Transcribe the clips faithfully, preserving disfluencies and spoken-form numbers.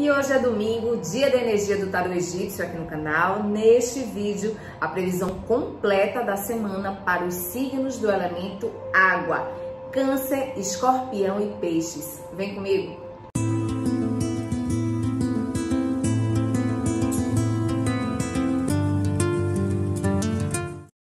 E hoje é domingo, dia da energia do Tarô Egípcio aqui no canal. Neste vídeo, a previsão completa da semana para os signos do elemento água, Câncer, Escorpião e Peixes. Vem comigo!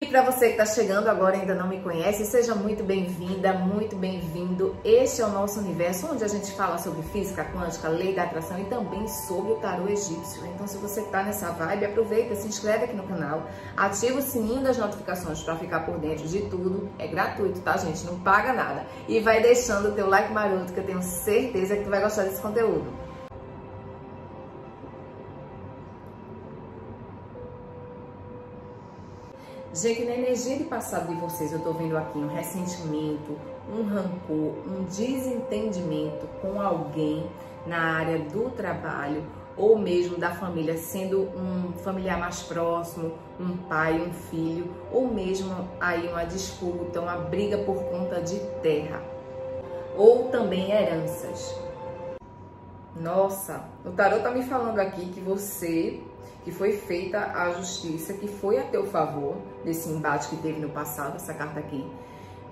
Para você que está chegando agora e ainda não me conhece, seja muito bem-vinda, muito bem-vindo. Este é o nosso universo, onde a gente fala sobre física quântica, lei da atração e também sobre o tarô egípcio. Então, se você está nessa vibe, aproveita, se inscreve aqui no canal, ativa o sininho das notificações para ficar por dentro de tudo. É gratuito, tá, gente? Não paga nada. E vai deixando o teu like maroto, que eu tenho certeza que tu vai gostar desse conteúdo. Gente, na energia de passado de vocês, eu tô vendo aqui um ressentimento, um rancor, um desentendimento com alguém na área do trabalho ou mesmo da família, sendo um familiar mais próximo, um pai, um filho, ou mesmo aí uma disputa, uma briga por conta de terra ou também heranças. Nossa, o tarô tá me falando aqui que você, que foi feita a justiça, que foi a teu favor, desse embate que teve no passado. Essa carta aqui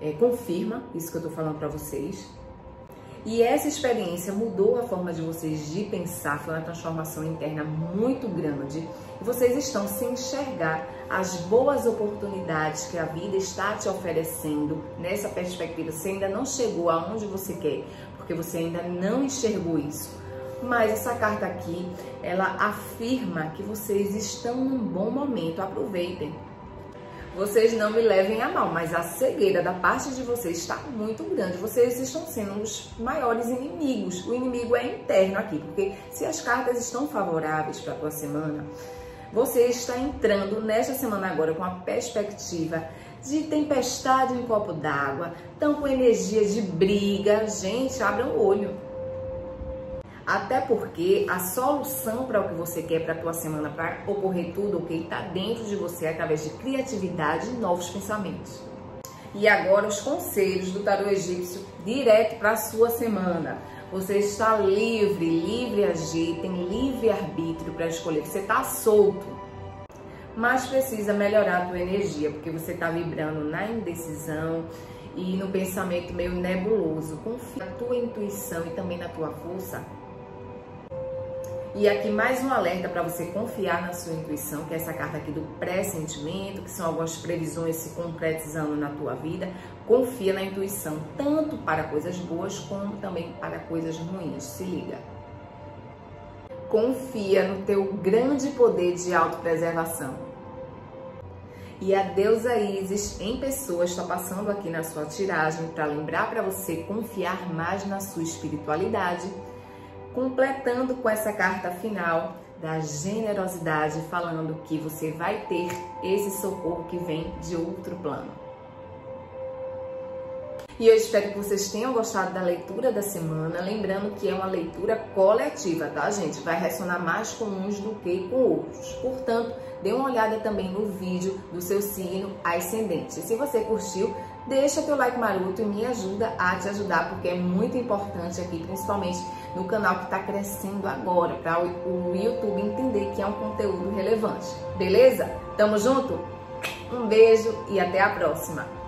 é, confirma isso que eu tô falando pra vocês. E essa experiência mudou a forma de vocês de pensar, foi uma transformação interna muito grande. E vocês estão se enxergar as boas oportunidades que a vida está te oferecendo nessa perspectiva. Você ainda não chegou aonde você quer, porque você ainda não enxergou isso. Mas essa carta aqui, ela afirma que vocês estão num bom momento, aproveitem. Vocês não me levem a mal, mas a cegueira da parte de vocês está muito grande. Vocês estão sendo os maiores inimigos. O inimigo é interno aqui, porque se as cartas estão favoráveis para a tua semana, você está entrando nesta semana agora com a perspectiva de tempestade em copo d'água, tão com energia de briga. Gente, abram o olho. Até porque a solução para o que você quer para a tua semana, para ocorrer tudo, ok, está dentro de você através de criatividade e novos pensamentos. E agora os conselhos do tarô egípcio direto para a sua semana. Você está livre, livre agir, tem livre arbítrio para escolher, você está solto. Mas precisa melhorar a tua energia, porque você está vibrando na indecisão e no pensamento meio nebuloso. Confia na tua intuição e também na tua força. E aqui mais um alerta para você confiar na sua intuição, que é essa carta aqui do pressentimento, que são algumas previsões se concretizando na tua vida. Confia na intuição, tanto para coisas boas como também para coisas ruins. Se liga. Confia no teu grande poder de autopreservação. E a deusa Isis em pessoa está passando aqui na sua tiragem para lembrar para você confiar mais na sua espiritualidade. Completando com essa carta final da generosidade, falando que você vai ter esse socorro que vem de outro plano. E eu espero que vocês tenham gostado da leitura da semana. Lembrando que é uma leitura coletiva, tá, gente? Vai ressonar mais com uns do que com outros. Portanto, dê uma olhada também no vídeo do seu signo ascendente. Se você curtiu, deixa teu like maroto e me ajuda a te ajudar, porque é muito importante aqui, principalmente no canal que está crescendo agora, para o YouTube entender que é um conteúdo relevante. Beleza? Tamo junto? Um beijo e até a próxima!